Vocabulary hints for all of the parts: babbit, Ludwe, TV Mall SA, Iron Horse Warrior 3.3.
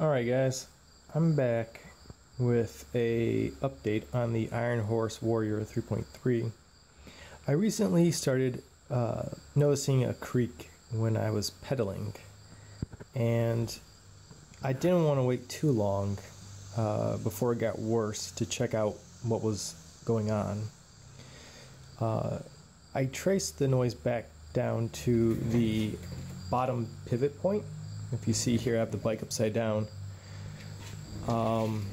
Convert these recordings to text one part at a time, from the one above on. Alright guys, I'm back with a update on the Iron Horse Warrior 3.3. I recently started noticing a creak when I was pedaling, and I didn't want to wait too long before it got worse to check out what was going on. I traced the noise back down to the bottom pivot point. If you see here, I have the bike upside down, and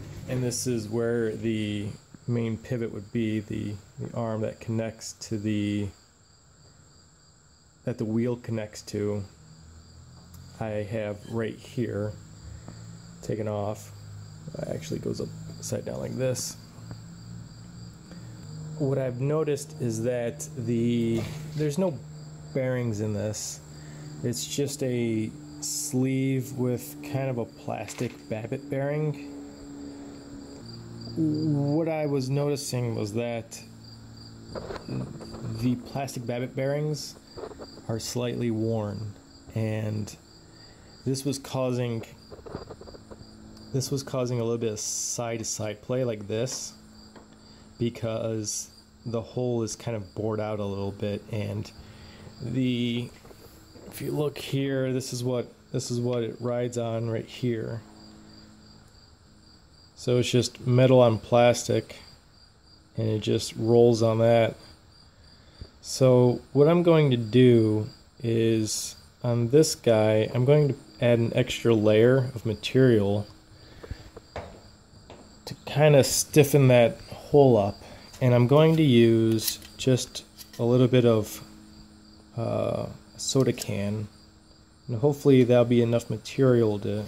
this is where the main pivot would be, the arm that connects to that the wheel connects to. I have right here taken off. It actually goes upside down like this. What I've noticed is that there's no bearings in this. It's just a sleeve with kind of a plastic babbit bearing. What I was noticing was that the plastic babbit bearings are slightly worn, and this was causing a little bit of side-to-side play like this, because the hole is kind of bored out a little bit. And if you look here, this is what it rides on right here. So it's just metal on plastic, and it just rolls on that. So what I'm going to do is, on this guy, I'm going to add an extra layer of material to kind of stiffen that hole up, and I'm going to use just a little bit of soda can, and hopefully that'll be enough material to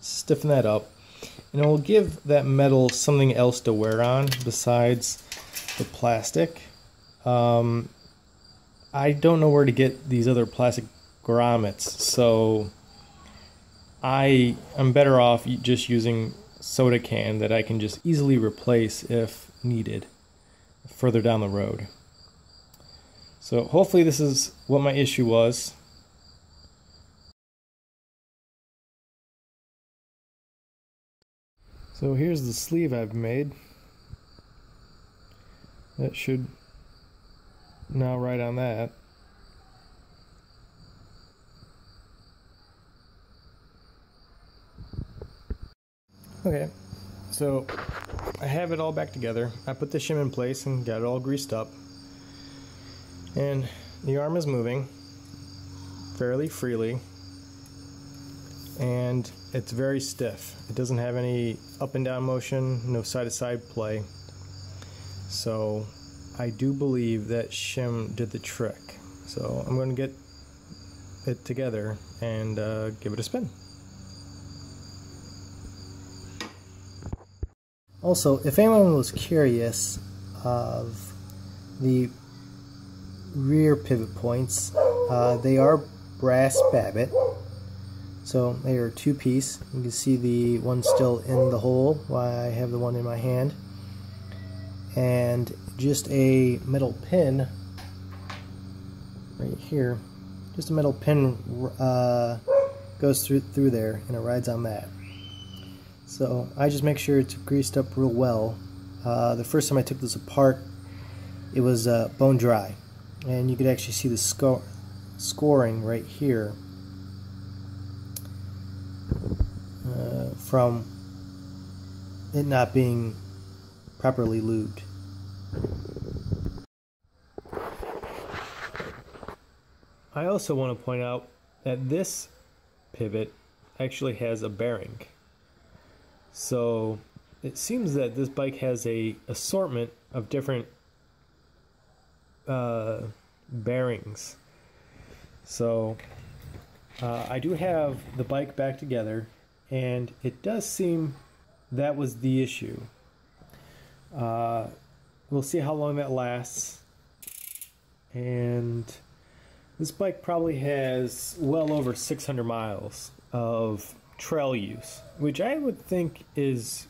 stiffen that up, and it will give that metal something else to wear on besides the plastic. I don't know where to get these other plastic grommets, so I'm better off just using soda can that I can just easily replace if needed further down the road. So hopefully this is what my issue was. So here's the sleeve I've made. That should now ride on that. Okay, so I have it all back together. I put the shim in place and got it all greased up, and the arm is moving fairly freely, and it's very stiff. It doesn't have any up and down motion, no side to side play, so I do believe that shim did the trick. So I'm going to get it together and give it a spin. Also, if anyone was curious of the rear pivot points, they are brass babbit, so they are two-piece. You can see the one still in the hole while I have the one in my hand, and just a metal pin right here, just a metal pin goes through there, and it rides on that. So I just make sure it's greased up real well. The first time I took this apart, it was bone dry, and you could actually see the scoring right here from it not being properly lubed. I also want to point out that this pivot actually has a bearing. So it seems that this bike has an assortment of different bearings. So I do have the bike back together, and it does seem that was the issue. We'll see how long that lasts, and this bike probably has well over 600 miles of trail use, which I would think is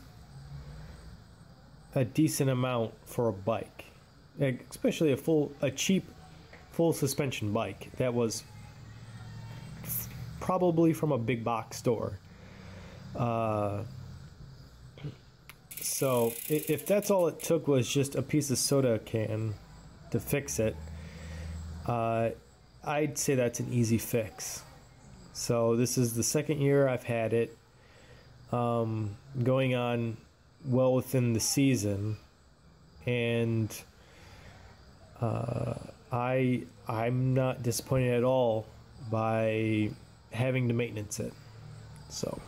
a decent amount for a bike, especially a cheap full suspension bike that was probably from a big box store. So if that's all it took was just a piece of soda can to fix it, I'd say that's an easy fix. So this is the second year I've had it, going on well within the season, and I'm not disappointed at all by having to maintenance it. So.